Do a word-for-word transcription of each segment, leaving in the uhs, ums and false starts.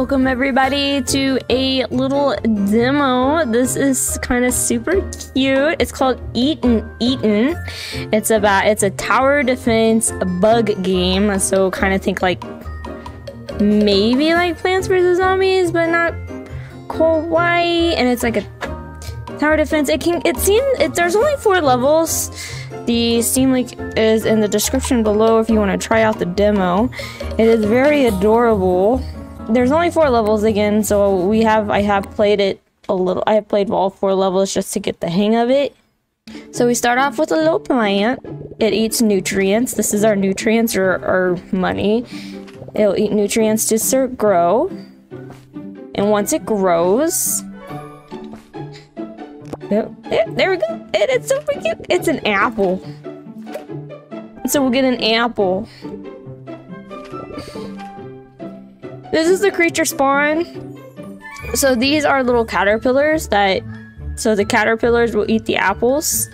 Welcome everybody to a little demo. This is kind of super cute. It's called Eat'n Eaten. It's about it's a tower defense bug game. So kind of think like maybe like Plants versus Zombies, but not quite. And it's like a tower defense. It can it seems it, there's only four levels. The Steam link is in the description below if you want to try out the demo. It is very adorable. There's only four levels again, so we have I have played it a little. I have played all four levels just to get the hang of it. So we start off with a little plant. It eats nutrients. This is our nutrients or our money. It'll eat nutrients to grow. And once it grows, oh, there we go. It, it's so cute. It's an apple. So we'll get an apple. This is the creature spawn. So these are little caterpillars that, so the caterpillars will eat the apples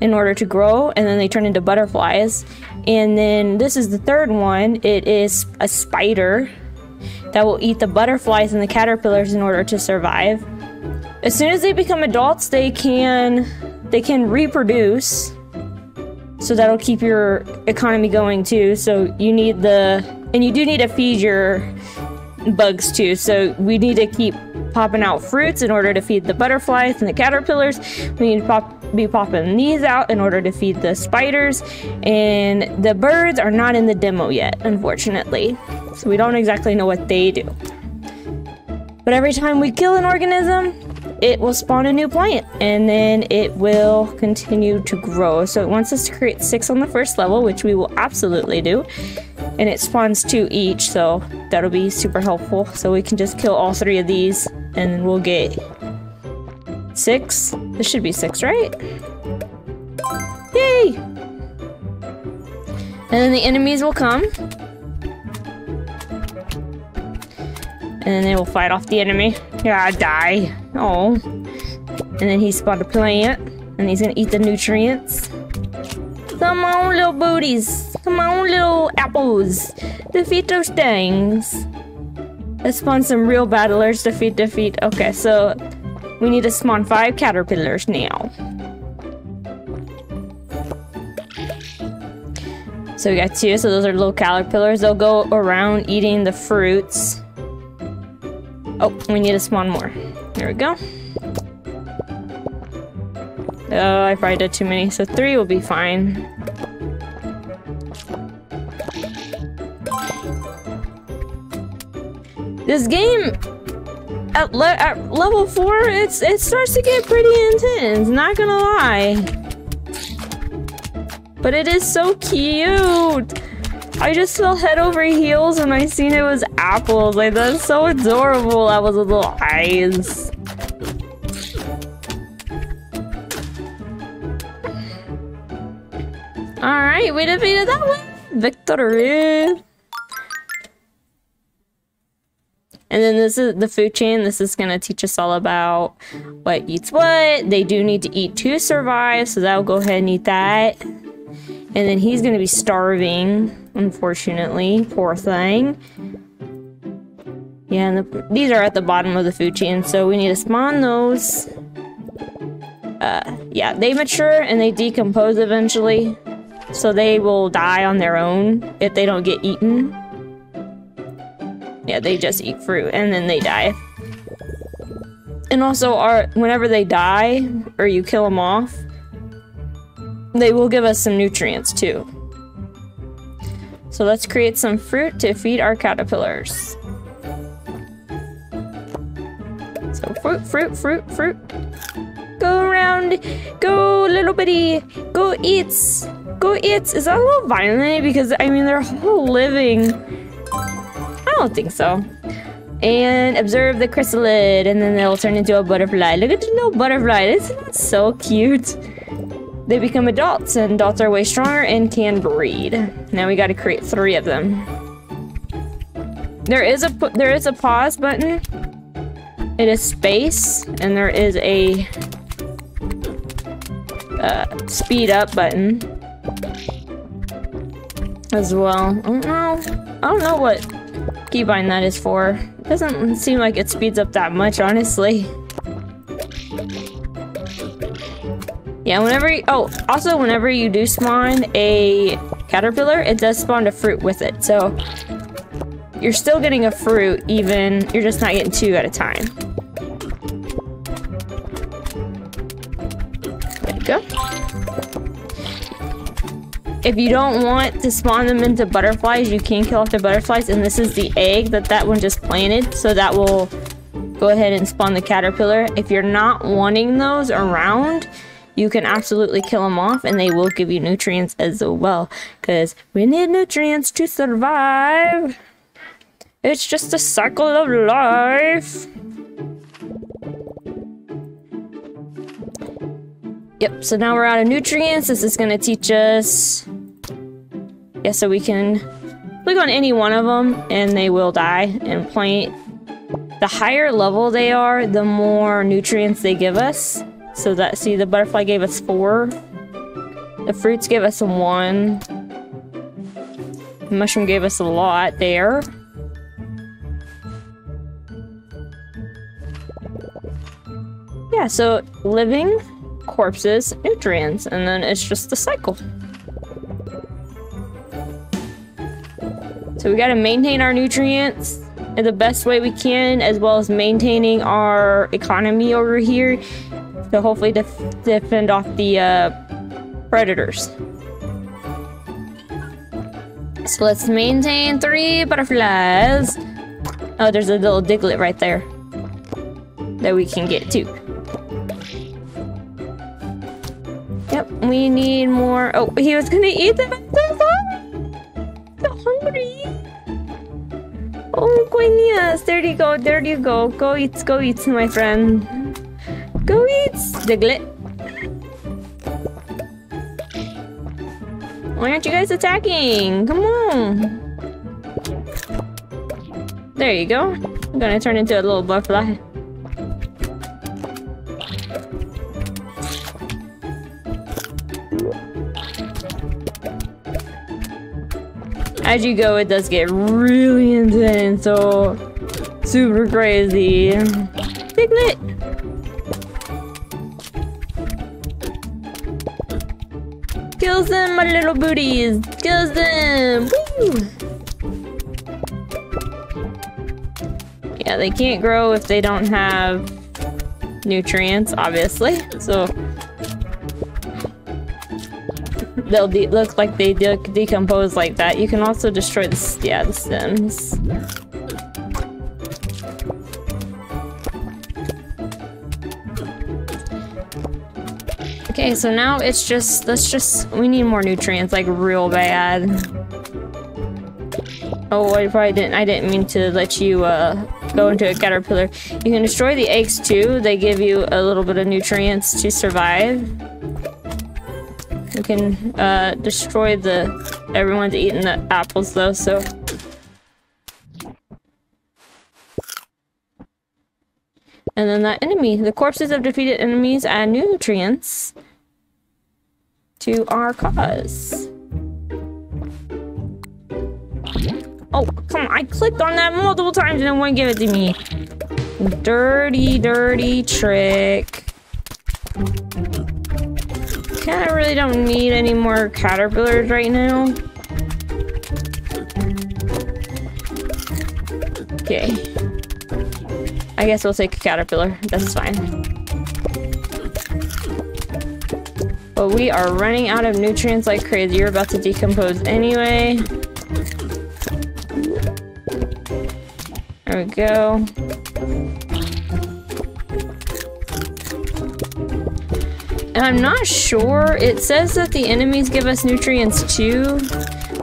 in order to grow, and then they turn into butterflies. And then this is the third one. It is a spider that will eat the butterflies and the caterpillars in order to survive. As soon as they become adults, they can they can reproduce. So that'll keep your economy going too. So you need the and you do need to feed your bugs too, so we need to keep popping out fruits in order to feed the butterflies and the caterpillars. We need to pop, be popping these out in order to feed the spiders, and the birds are not in the demo yet, unfortunately, so we don't exactly know what they do. But every time we kill an organism, it will spawn a new plant, and then it will continue to grow. So it wants us to create six on the first level, which we will absolutely do. And it spawns two each, so that'll be super helpful. So we can just kill all three of these, and we'll get six. This should be six, right? Yay! And then the enemies will come. And then they will fight off the enemy. Yeah, die. Oh. And then he spawned a plant, and he's gonna eat the nutrients. Come on, little booties. Come on, little apples. Defeat those things. Let's spawn some real battlers. Defeat, defeat. Okay, so we need to spawn five caterpillars now. So we got two. So those are little caterpillars. They'll go around eating the fruits. Oh, we need to spawn more. There we go. Oh, I probably did too many, so three will be fine. This game, at, le at level four, it's it starts to get pretty intense, not gonna lie. But it is so cute! I just fell head over heels when I seen it was apples. Like, that's so adorable. That was with little eyes. Alright, we defeated that one! Victory! And then this is the food chain. This is gonna teach us all about what eats what. They do need to eat to survive, so that'll go ahead and eat that. And then he's gonna be starving, unfortunately. Poor thing. Yeah, and the, these are at the bottom of the food chain, so we need to spawn those. Uh, yeah, they mature and they decompose eventually. So they will die on their own if they don't get eaten. Yeah, they just eat fruit and then they die. And also, our, whenever they die, or you kill them off, they will give us some nutrients too. So let's create some fruit to feed our caterpillars. So fruit, fruit, fruit, fruit. Go around, go little bitty, go eats. Go eats. Is that a little violent? Because, I mean, they're whole living. I don't think so. And observe the chrysalid, and then they'll turn into a butterfly. Look at the little butterfly. Isn't that so cute? They become adults, and adults are way stronger and can breed. Now we gotta create three of them. There is a, there is a pause button. It is space, and there is a uh, speed up button as well. I don't know. I don't know what keybind that is for. Doesn't seem like it speeds up that much, honestly. Yeah, whenever you, oh, also whenever you do spawn a caterpillar, it does spawn a fruit with it, so you're still getting a fruit, even, you're just not getting two at a time. There you go. If you don't want to spawn them into butterflies, you can kill off the butterflies, and this is the egg that that one just planted, so that will go ahead and spawn the caterpillar. If you're not wanting those around, you can absolutely kill them off, and they will give you nutrients as well, because we need nutrients to survive. It's just a cycle of life. Yep, so now we're out of nutrients. This is going to teach us... Yeah, so we can click on any one of them, and they will die and plant. The higher level they are, the more nutrients they give us. So that, see, the butterfly gave us four. The fruits gave us one. The mushroom gave us a lot there. Yeah, so living, corpses, nutrients, and then it's just the cycle. So we gotta maintain our nutrients in the best way we can, as well as maintaining our economy over here, to hopefully def defend off the uh, predators. So let's maintain three butterflies. Oh, there's a little diglet right there that we can get too. Yep, we need more. Oh, he was gonna eat them. I'm so sorry. So hungry. Oh, goodness. There you go. There you go. Go eat. Go eat, my friend. Go eat, Diglet. Why aren't you guys attacking? Come on. There you go. I'm gonna turn into a little butterfly. As you go, it does get really intense, so super crazy. Diglet! Kills them, my little booties! Kills them! Woo! Yeah, they can't grow if they don't have nutrients, obviously. So they'll de look like they de decompose like that. You can also destroy the yeah the stems. Okay, so now it's just, let's just, we need more nutrients, like, real bad. Oh, I probably didn't, I didn't mean to let you, uh, go into a caterpillar. You can destroy the eggs, too. They give you a little bit of nutrients to survive. You can, uh, destroy the, everyone's eating the apples, though, so. And then that enemy. The corpses of defeated enemies add nutrients to our cause. Oh, come on. I clicked on that multiple times and it wouldn't give it to me. Dirty, dirty trick. Kinda really don't need any more caterpillars right now. Okay. I guess we'll take a caterpillar. That's fine. But we are running out of nutrients like crazy. You're about to decompose anyway. There we go. And I'm not sure. It says that the enemies give us nutrients too,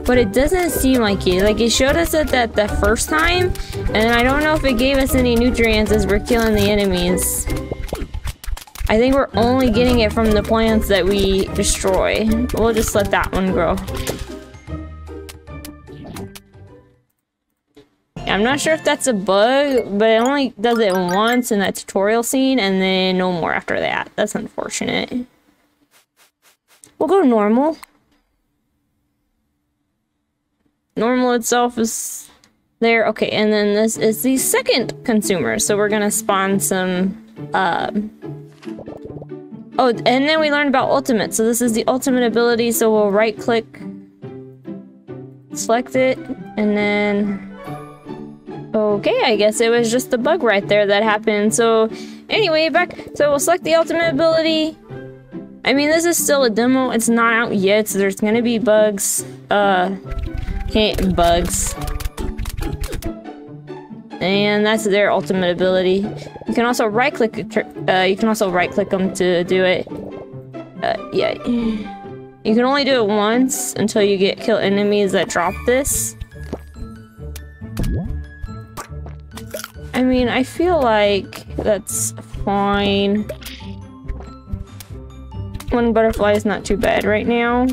but it doesn't seem like it. Like, it showed us it that the first time, and I don't know if it gave us any nutrients as we're killing the enemies. I think we're only getting it from the plants that we destroy. We'll just let that one grow. I'm not sure if that's a bug, but it only does it once in that tutorial scene, and then no more after that. That's unfortunate. We'll go normal. Normal itself is there. Okay, and then this is the second consumer, so we're gonna spawn some, uh... oh, and then we learned about ultimate, so this is the ultimate ability, so we'll right-click, select it, and then... okay, I guess it was just the bug right there that happened, so... anyway, back, so we'll select the ultimate ability. I mean, this is still a demo, it's not out yet, so there's gonna be bugs. Uh, okay, bugs. And that's their ultimate ability. You can also right-click, uh, you can also right-click them to do it. Uh, yeah. You can only do it once until you get kill enemies that drop this. I mean, I feel like that's fine. One butterfly is not too bad right now.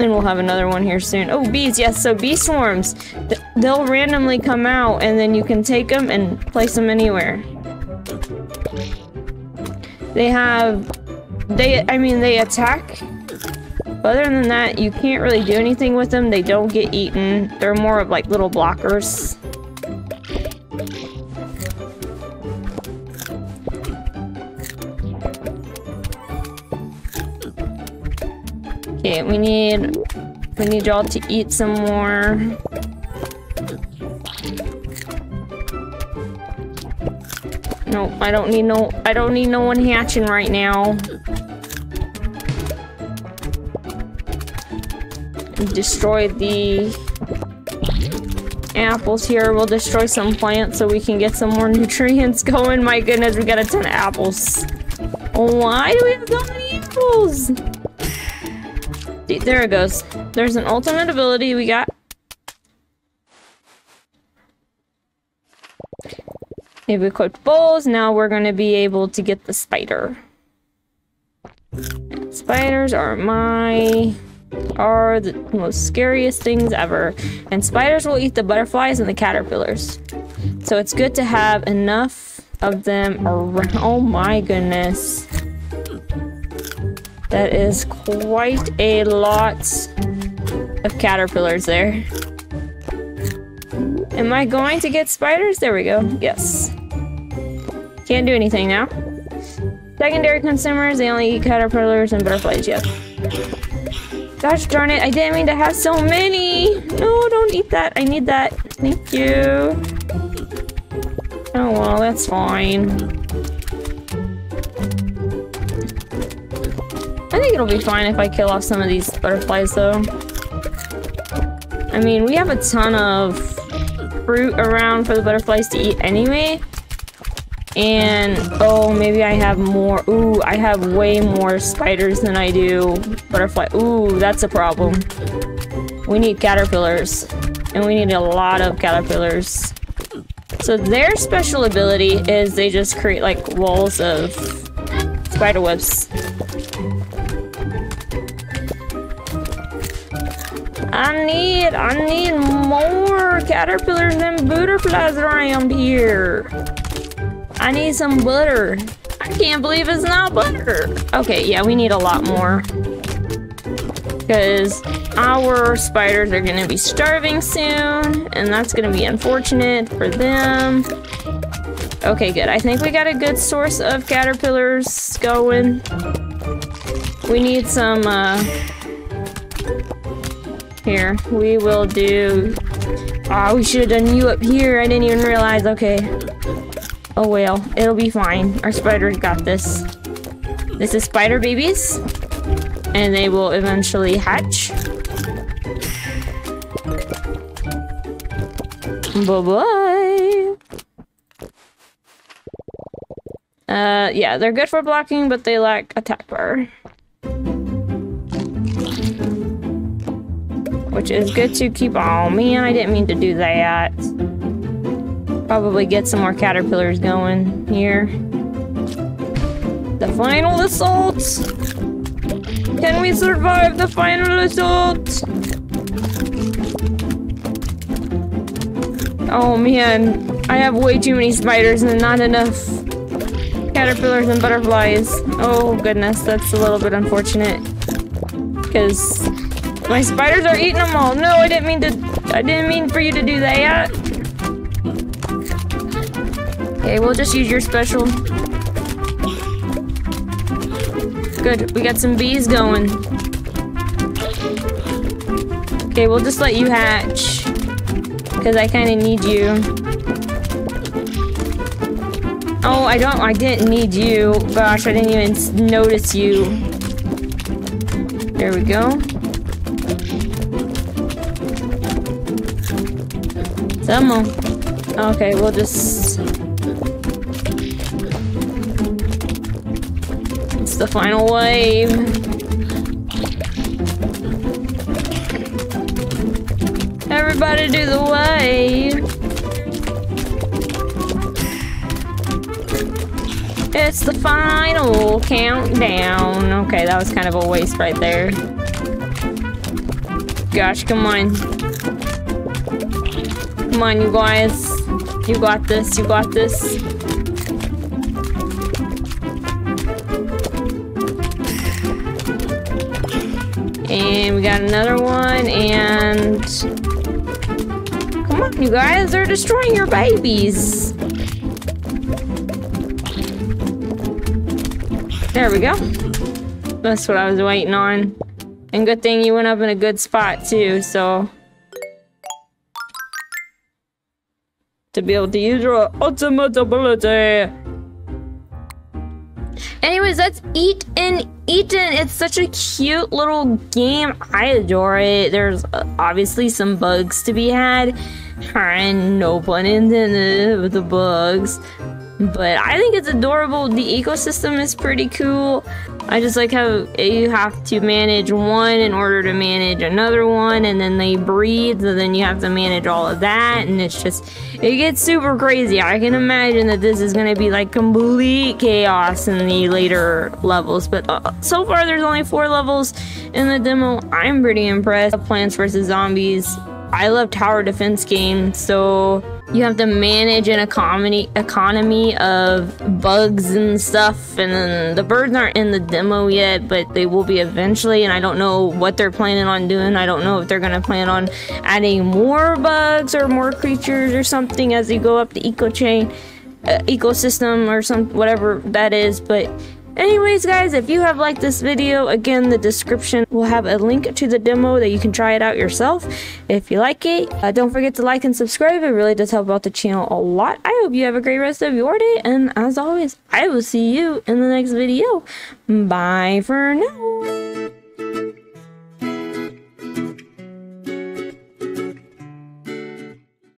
And we'll have another one here soon. Oh, bees, yes, so bee swarms. Th they'll randomly come out, and then you can take them and place them anywhere. They have... they, I mean, they attack. But other than that, you can't really do anything with them. They don't get eaten. They're more of like little blockers. Okay, we need we need y'all to eat some more. No, I don't need no I don't need no one hatching right now. Destroy the apples here. We'll destroy some plants so we can get some more nutrients going. My goodness, we got a ton of apples. Why do we have so many apples? There it goes. There's an ultimate ability we got. If we equip bowls, now we're going to be able to get the spider. Spiders are my... are the most scariest things ever. And spiders will eat the butterflies and the caterpillars. So it's good to have enough of them around. Oh my goodness. That is quite a lot of caterpillars there. Am I going to get spiders? There we go. Yes. Can't do anything now. Secondary consumers, they only eat caterpillars and butterflies. Yep. Gosh darn it, I didn't mean to have so many! No, don't eat that. I need that. Thank you. Oh well, that's fine. I think it'll be fine if I kill off some of these butterflies, though. I mean, we have a ton of fruit around for the butterflies to eat anyway. And, oh, maybe I have more. Ooh, I have way more spiders than I do butterfly. Ooh, that's a problem. We need caterpillars. And we need a lot of caterpillars. So their special ability is they just create, like, walls of spider webs. I need, I need more caterpillars and butterflies around here. I need some butter. I can't believe it's not butter. Okay, yeah, we need a lot more. Because our spiders are gonna be starving soon, and that's gonna be unfortunate for them. Okay, good. I think we got a good source of caterpillars going. We need some, uh... here, we will do... oh, we should have done you up here. I didn't even realize. Okay. Oh well, it'll be fine. Our spiders got this. This is spider babies. And they will eventually hatch. Bye-bye. Uh, yeah, they're good for blocking, but they lack attack power. Which is good to keep. Oh man, I didn't mean to do that. Probably get some more caterpillars going here. The final assault! Can we survive the final assault? Oh man, I have way too many spiders and not enough caterpillars and butterflies. Oh goodness, that's a little bit unfortunate. Because... my spiders are eating them all. No, I didn't mean to. I didn't mean for you to do that. Okay, we'll just use your special. Good, we got some bees going. Okay, we'll just let you hatch, because I kind of need you. Oh, I don't, I didn't need you. Gosh, I didn't even notice you. There we go. Someone. Okay, we'll just... It's the final wave. Everybody do the wave. It's the final countdown. Okay, that was kind of a waste right there. Gosh, come on. Come on, you guys. You got this, you got this. And we got another one, and... Come on, you guys, they're destroying your babies. There we go. That's what I was waiting on. And good thing you went up in a good spot, too, so... to be able to use your ultimate ability. Anyways, that's Eat'n Eaten. It's such a cute little game. I adore it. There's obviously some bugs to be had. And no pun intended with the bugs. But I think it's adorable. The ecosystem is pretty cool. I just like how you have to manage one in order to manage another one, and then they breed, so then you have to manage all of that, and it's just, it gets super crazy. I can imagine that this is going to be like complete chaos in the later levels, but uh, so far there's only four levels in the demo. I'm pretty impressed. Plants versus Zombies. I love tower defense games, so you have to manage an economy economy of bugs and stuff, and then the birds aren't in the demo yet, but they will be eventually, and I don't know what they're planning on doing. I don't know if they're going to plan on adding more bugs or more creatures or something as you go up the eco chain, uh, ecosystem or some whatever that is, but... Anyways, guys, if you have liked this video, again, the description will have a link to the demo that you can try it out yourself if you like it. Uh, don't forget to like and subscribe. It really does help out the channel a lot. I hope you have a great rest of your day, and as always, I will see you in the next video. Bye for now.